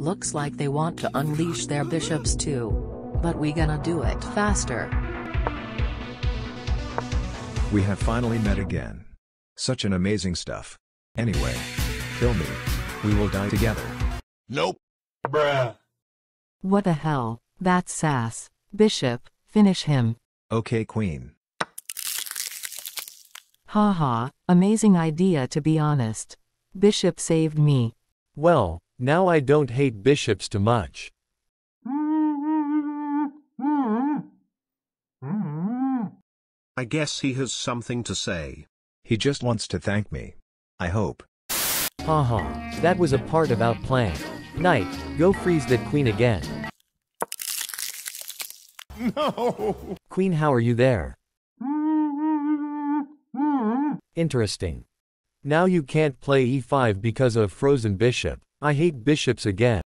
Looks like they want to unleash their bishops too. But we gonna do it faster. We have finally met again. Such an amazing stuff. Anyway. Kill me. We will die together. Nope. Bruh. What the hell, that's sass. Bishop, finish him. Okay queen. Haha, amazing idea to be honest. Bishop saved me. Well, now I don't hate bishops too much. I guess he has something to say. He just wants to thank me. I hope. Haha, that was a part of our plan. Knight, go freeze that queen again. No! Queen, how are you there? Interesting. Now you can't play e5 because of frozen bishop. I hate bishops again.